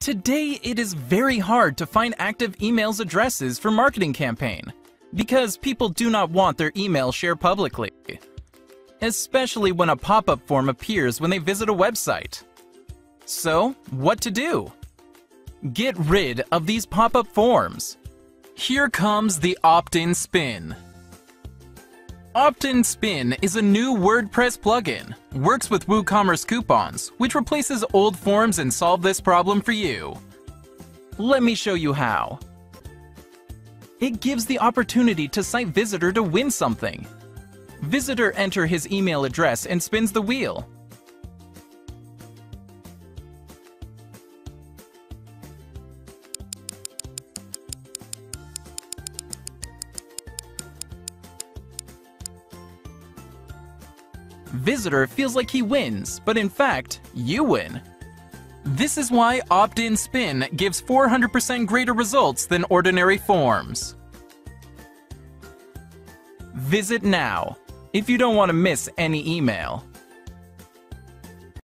Today, it is very hard to find active email addresses for marketing campaign because people do not want their email shared publicly, especially when a pop-up form appears when they visit a website. So, what to do? Get rid of these pop-up forms. Here comes the OptinSpin. OptinSpin is a new WordPress plugin, works with WooCommerce coupons, which replaces old forms and solve this problem for you. Let me show you how. It gives the opportunity to site visitor to win something. Visitor enter his email address and spins the wheel. Visitor feels like he wins, but in fact, you win. This is why OptinSpin gives 400% greater results than ordinary forms. Visit now if you don't want to miss any email.